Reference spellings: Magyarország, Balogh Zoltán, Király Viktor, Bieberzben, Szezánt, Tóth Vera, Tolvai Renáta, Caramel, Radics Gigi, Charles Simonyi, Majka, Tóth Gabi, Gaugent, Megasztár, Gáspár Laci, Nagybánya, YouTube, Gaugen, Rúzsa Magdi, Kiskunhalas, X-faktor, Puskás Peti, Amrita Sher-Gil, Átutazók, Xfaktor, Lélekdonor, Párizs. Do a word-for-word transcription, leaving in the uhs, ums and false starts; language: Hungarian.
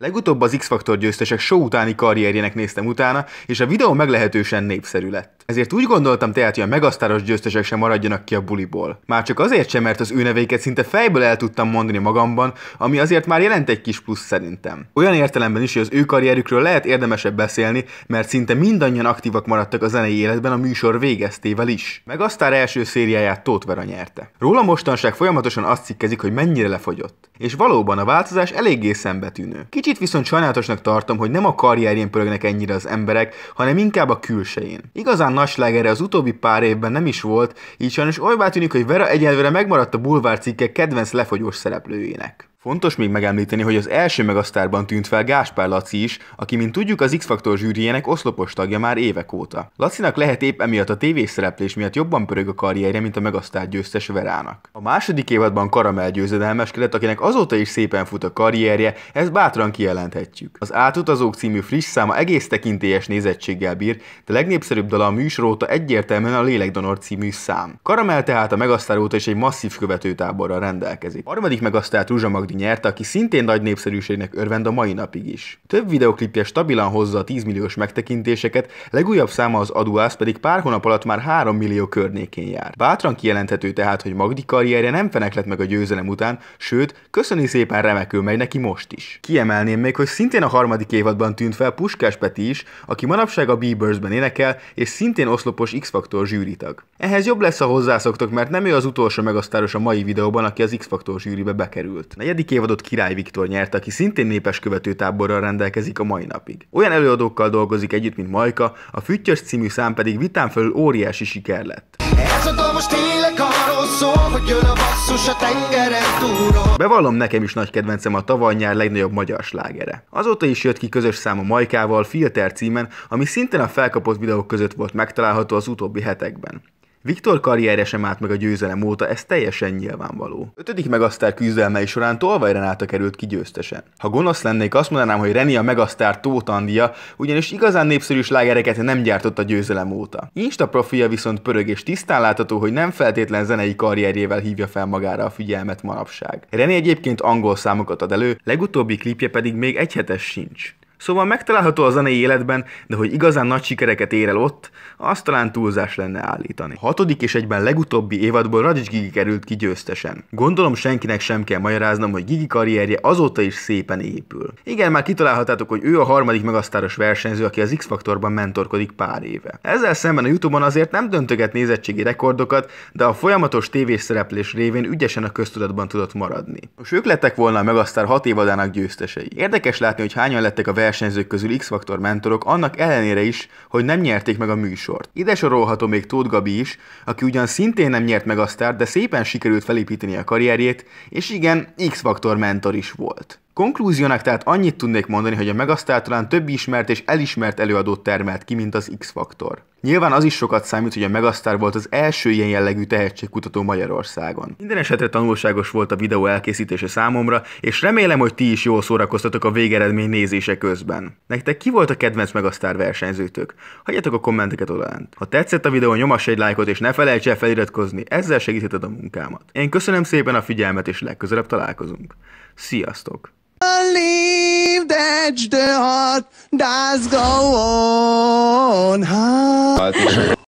Legutóbb az X-faktor győztesek show utáni karrierjének néztem utána, és a videó meglehetősen népszerű lett. Ezért úgy gondoltam tehát, hogy a megasztáros győztesek sem maradjanak ki a buliból. Már csak azért sem, mert az ő neveiket szinte fejből el tudtam mondani magamban, ami azért már jelent egy kis plusz szerintem. Olyan értelemben is, hogy az ő karrierükről lehet érdemesebb beszélni, mert szinte mindannyian aktívak maradtak a zenei életben a műsor végeztével is. Megasztár első szériáját Tóth Vera nyerte. Róla mostanság folyamatosan azt cikkezik, hogy mennyire lefogyott. És valóban a változás eléggé szembetűnő. Kicsit viszont sajnálatosnak tartom, hogy nem a karrierjén pörögnek ennyire az emberek, hanem inkább a külsején. Igazán nagy slágerre az utóbbi pár évben nem is volt, így sajnos olybá tűnik, hogy Vera egyelőre megmaradt a bulvárcikkek kedvenc lefogyós szereplőjének. Fontos még megemlíteni, hogy az első megasztárban tűnt fel Gáspár Laci is, aki, mint tudjuk, az X-faktor zsűriének oszlopos tagja már évek óta. Lacinak lehet épp emiatt a tévés szereplés miatt jobban pörög a karrierje, mint a megasztár győztes Verának. A második évadban Caramel győzedelmeskedett, akinek azóta is szépen fut a karrierje, ezt bátran kijelenthetjük. Az Átutazók című friss száma egész tekintélyes nézettséggel bír, de legnépszerűbb dala a műsor óta egyértelműen a Lélekdonor című szám. Caramel tehát a megasztár óta is egy masszív követőtáborral rendelkezik. A harmadik megasztárt Rúzsa Magdi nyerte, aki szintén nagy népszerűségnek örvend a mai napig is. Több videoklipje stabilan hozza a tíz milliós megtekintéseket, legújabb száma az Aduász pedig pár hónap alatt már három millió környékén jár. Bátran kijelenthető tehát, hogy Magdi karrierje nem feneklett meg a győzelem után, sőt, köszöni szépen remekül megy neki most is. Kiemelném még, hogy szintén a harmadik évadban tűnt fel Puskás Peti is, aki manapság a Bieberzben énekel, és szintén oszlopos X-faktor zsűritag. Ehhez jobb lesz, ha hozzászoktok, mert nem ő az utolsó megasztáros a mai videóban, aki az X-faktor zsűribe bekerült. Negyedik évadot Király Viktor nyerte, aki szintén népes követőtáborral rendelkezik a mai napig. Olyan előadókkal dolgozik együtt, mint Majka, a Füttyös című szám pedig vitán felül óriási siker lett. Bevallom, nekem is nagy kedvencem a tavaly nyár legnagyobb magyar slágere. Azóta is jött ki közös szám a Majkával, Filter címen, ami szintén a felkapott videók között volt megtalálható az utóbbi hetekben. Viktor karrierje sem állt meg a győzelem óta, ez teljesen nyilvánvaló. Ötödik megasztár küzdelmei során Tolvai Renáta került ki győztesen. Ha gonosz lennék, azt mondanám, hogy Reni a megasztár tótandia, ugyanis igazán népszerű slágereket nem gyártott a győzelem óta. Insta profilja viszont pörög, és tisztán látható, hogy nem feltétlen zenei karrierjével hívja fel magára a figyelmet manapság. Reni egyébként angol számokat ad elő, legutóbbi klipje pedig még egy hetes sincs. Szóval megtalálható a zenei életben, de hogy igazán nagy sikereket ér el ott, azt talán túlzás lenne állítani. Hatodik és egyben legutóbbi évadból Radics Gigi került ki győztesen. Gondolom, senkinek sem kell magyaráznom, hogy Gigi karrierje azóta is szépen épül. Igen, már kitalálhatátok, hogy ő a harmadik megasztáros versenyző, aki az X-faktorban mentorkodik pár éve. Ezzel szemben a YouTube-on azért nem döntöget nézettségi rekordokat, de a folyamatos tévés szereplés révén ügyesen a köztudatban tudott maradni. Most ők lettek volna a megasztár hat évadának győztesei. Érdekes látni, hogy hányan lettek a versenyzők közül X-faktor mentorok, annak ellenére is, hogy nem nyerték meg a műsort. Ide sorolható még Tóth Gabi is, aki ugyan szintén nem nyert meg a sztárt, de szépen sikerült felépíteni a karrierjét, és igen, X-faktor mentor is volt. Konklúziónak tehát annyit tudnék mondani, hogy a megasztár talán több ismert és elismert előadót termelt ki, mint az X-faktor. Nyilván az is sokat számít, hogy a megasztár volt az első ilyen jellegű tehetségkutató Magyarországon. Minden esetre tanulságos volt a videó elkészítése számomra, és remélem, hogy ti is jól szórakoztatok a végeredmény nézése közben. Nektek ki volt a kedvenc megasztár versenyzőtök? Hagyjatok a kommenteket odalent. Ha tetszett a videó, nyomass egy lájkot, és ne felejts el feliratkozni, ezzel segítheted a munkámat. Én köszönöm szépen a figyelmet, és legközelebb találkozunk. Sziasztok! Leave that the heart that's go on.